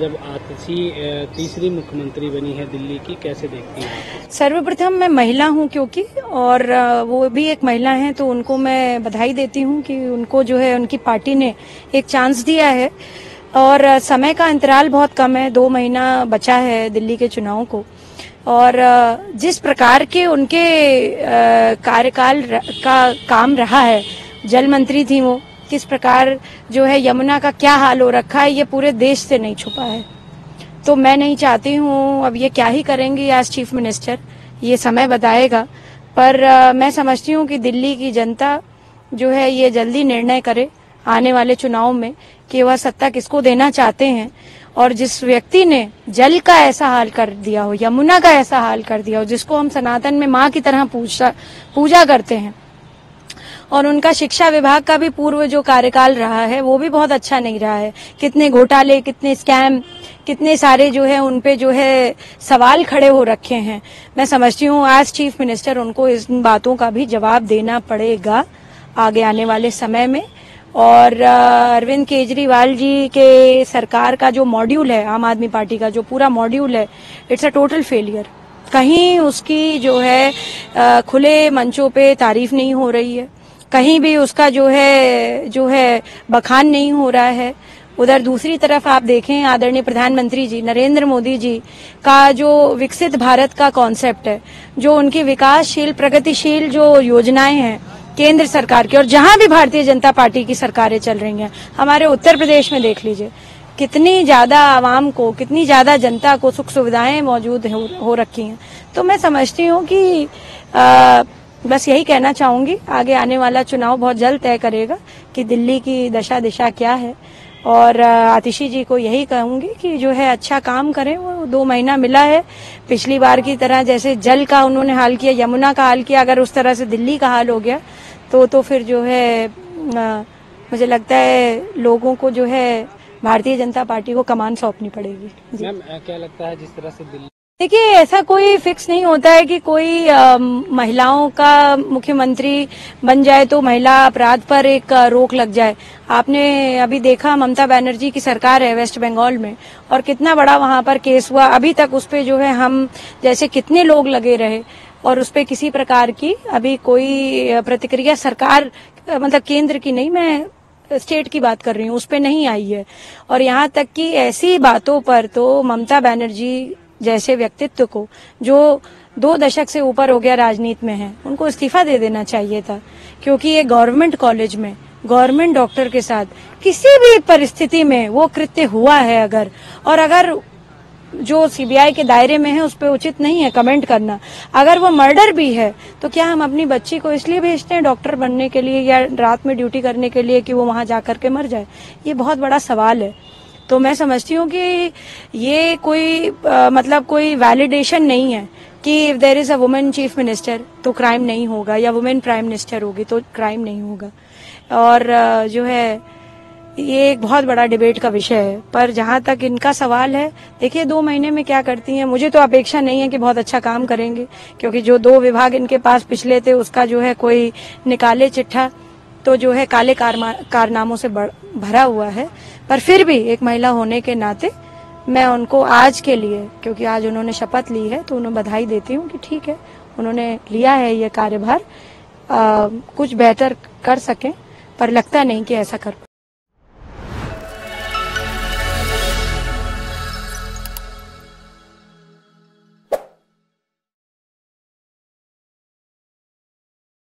जब आतिशी तीसरी मुख्यमंत्री बनी है दिल्ली की, कैसे देखती हैं? सर्वप्रथम मैं महिला हूं क्योंकि, और वो भी एक महिला हैं, तो उनको मैं बधाई देती हूं कि उनको जो है उनकी पार्टी ने एक चांस दिया है। और समय का अंतराल बहुत कम है, 2 महीना बचा है दिल्ली के चुनाव को। और जिस प्रकार के उनके कार्यकाल का काम रहा है, जल मंत्री थी वो, किस प्रकार जो है यमुना का क्या हाल हो रखा है, ये पूरे देश से नहीं छुपा है। तो मैं नहीं चाहती हूँ अब ये क्या ही करेंगी एज चीफ मिनिस्टर, ये समय बताएगा। पर मैं समझती हूँ कि दिल्ली की जनता जो है ये जल्दी निर्णय करे आने वाले चुनाव में कि वह सत्ता किसको देना चाहते हैं। और जिस व्यक्ति ने जल का ऐसा हाल कर दिया हो, यमुना का ऐसा हाल कर दिया हो, जिसको हम सनातन में माँ की तरह पूजा करते हैं, और उनका शिक्षा विभाग का भी पूर्व जो कार्यकाल रहा है वो भी बहुत अच्छा नहीं रहा है। कितने घोटाले, कितने स्कैम, कितने सारे जो है उन पे जो है सवाल खड़े हो रखे हैं। मैं समझती हूँ एज चीफ मिनिस्टर उनको इन बातों का भी जवाब देना पड़ेगा आगे आने वाले समय में। और अरविंद केजरीवाल जी के सरकार का जो मॉड्यूल है, आम आदमी पार्टी का जो पूरा मॉड्यूल है, इट्स अ टोटल फेलियर। कहीं उसकी जो है खुले मंचों पे तारीफ नहीं हो रही है, कहीं भी उसका जो है बखान नहीं हो रहा है। उधर दूसरी तरफ आप देखें आदरणीय प्रधानमंत्री जी नरेंद्र मोदी जी का जो विकसित भारत का कॉन्सेप्ट है, जो उनकी विकासशील प्रगतिशील जो योजनाएं हैं केंद्र सरकार की, और जहां भी भारतीय जनता पार्टी की सरकारें चल रही हैं, हमारे उत्तर प्रदेश में देख लीजिए कितनी ज्यादा आवाम को, कितनी ज्यादा जनता को सुख सुविधाएं मौजूद हो रखी हैं। तो मैं समझती हूँ कि बस यही कहना चाहूंगी, आगे आने वाला चुनाव बहुत जल्द तय करेगा कि दिल्ली की दशा दिशा क्या है। और आतिशी जी को यही कहूंगी कि जो है अच्छा काम करें, वो 2 महीना मिला है। पिछली बार की तरह जैसे जल का उन्होंने हाल किया, यमुना का हाल किया, अगर उस तरह से दिल्ली का हाल हो गया तो फिर जो है मुझे लगता है लोगों को जो है भारतीय जनता पार्टी को कमान सौंपनी पड़ेगी। मैम, क्या लगता है जिस तरह से दिल्ली, देखिए ऐसा कोई फिक्स नहीं होता है कि कोई महिलाओं का मुख्यमंत्री बन जाए तो महिला अपराध पर एक रोक लग जाए। आपने अभी देखा ममता बनर्जी की सरकार है वेस्ट बंगाल में, और कितना बड़ा वहां पर केस हुआ, अभी तक उस पे जो है हम जैसे कितने लोग लगे रहे, और उस पे किसी प्रकार की अभी कोई प्रतिक्रिया सरकार, मतलब केंद्र की नहीं, मैं स्टेट की बात कर रही हूँ, उस पे नहीं आई है। और यहाँ तक कि ऐसी बातों पर तो ममता बनर्जी जैसे व्यक्तित्व को, जो 2 दशक से ऊपर हो गया राजनीति में है, उनको इस्तीफा दे देना चाहिए था। क्योंकि ये गवर्नमेंट कॉलेज में गवर्नमेंट डॉक्टर के साथ किसी भी परिस्थिति में वो कृत्य हुआ है अगर, और अगर जो सीबीआई के दायरे में है उस पर उचित नहीं है कमेंट करना। अगर वो मर्डर भी है तो क्या हम अपनी बच्ची को इसलिए भेजते हैं डॉक्टर बनने के लिए या रात में ड्यूटी करने के लिए कि वो वहां जाकर के मर जाए? ये बहुत बड़ा सवाल है। तो मैं समझती हूँ कि ये कोई मतलब कोई वैलिडेशन नहीं है कि if there is a women chief minister तो क्राइम नहीं होगा, या वुमेन प्राइम मिनिस्टर होगी तो क्राइम नहीं होगा। और जो है ये एक बहुत बड़ा डिबेट का विषय है। पर जहां तक इनका सवाल है, देखिए 2 महीने में क्या करती हैं, मुझे तो अपेक्षा नहीं है कि बहुत अच्छा काम करेंगे, क्योंकि जो 2 विभाग इनके पास पिछले थे उसका जो है कोई निकाले चिट्ठा तो जो है काले कारनामों से भरा हुआ है। पर फिर भी एक महिला होने के नाते मैं उनको आज के लिए, क्योंकि आज उन्होंने शपथ ली है, तो उन्हें बधाई देती हूँ कि ठीक है उन्होंने लिया है ये कार्यभार, कुछ बेहतर कर सकें, पर लगता नहीं कि ऐसा कर